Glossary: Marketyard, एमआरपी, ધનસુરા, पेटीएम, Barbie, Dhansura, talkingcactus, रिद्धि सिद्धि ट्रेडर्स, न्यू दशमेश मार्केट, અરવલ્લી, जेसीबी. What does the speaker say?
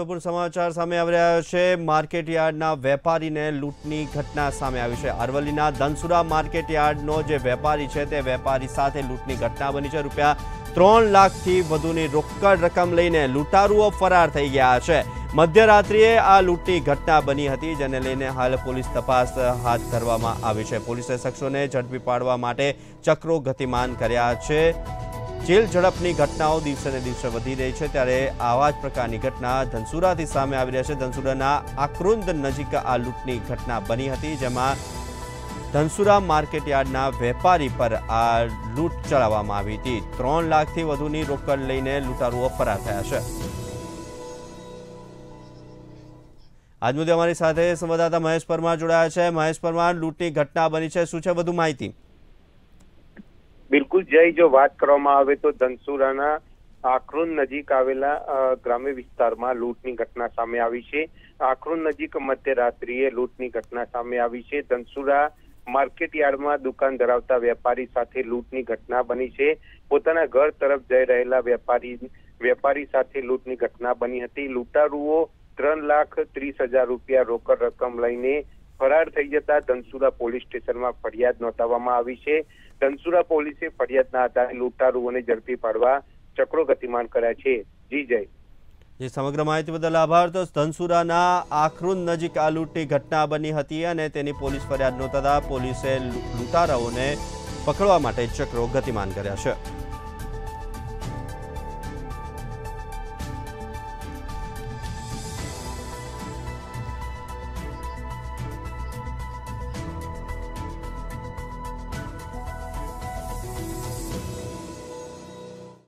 મહત્વપૂર્ણ સમાચાર સામે આવી રહ્યા છે। માર્કેટયાર્ડના વેપારીને લૂંટની ઘટના સામે આવી છે। અરવલ્લીના ધનસુરા માર્કેટયાર્ડનો જે વેપારી છે તે વેપારી સાથે લૂંટની ઘટના બની છે। ₹3 લાખથી વધુની રોકડ રકમ લઈને લૂંટારુઓ ફરાર થઈ ગયા છે। મધ્યરાત્રિએ આ લૂંટની ઘટના બની હતી, જેને લઈને હાલ પોલીસ તપાસ હાથ ધરવામાં આવી છે। પોલીસે શખ્સોને ઝડપી પાડવા માટે ચક્રો ગતિમાન કર્યા છે। जेल झड़पनी घटनाओं दिवसे दिवसे वधी रही है, त्यारे आवाज प्रकारनी घटना धनसुराथी सामे आवी रही है। धनसुराना आक्रुंद नजीक आ लूंटनी घटना बनी हती, जेमां धनसुरा मार्केटयार्डना वेपारी पर आ लूंट चलाववामां आवी हती। 3 लाखथी वधुनी रोकड लईने लूंटारुओ फरार थया छे। आज मुद्दे अमारी साथे संवाददाता महेश परमार जोड़ाया छे। महेश परमार, लूंटनी घटना बनी छे, शुं छे वधु माहिती? बिल्कुल जय, जो बात करवामां आवे तो धनसुराना आक्रोन नजीक आवेला ग्राम्य विस्तारमां लूंटनी घटना सामे आवी छे। आक्रोन नजीक मध्यरात्रिए लूंटनी घटना सामे आवी छे। धनसुरा मार्केटयार्डमां दुकान धरावता वेपारी साथे लूंटनी घटना बनी छे। पोताना घर तरफ जई रहेला वेपारी साथे लूंटनी घटना बनी हती। लूंटारुओ ₹3,30,000 रूपिया रोकड रकम लईने फरार थई जता धनसुरा पोलीस स्टेशनमां फरियाद नोंधाववामां आवी छे। धनसुरा पोलीसे फरियादना आधारे लूंटारुओने झड़पी पाडवा चक्रो गतिमान कर्या छे। जी जय जी, समग्र माहिती बदल आभार। तो धनसुराना आखरुन नजीक आ लूंटनी घटना बनी हती अने तेनी पोलीस फरियाद नोंधावता पोलीसे लूंटारुओने पकड़वा माटे चक्रो गतिमान कर्या छे।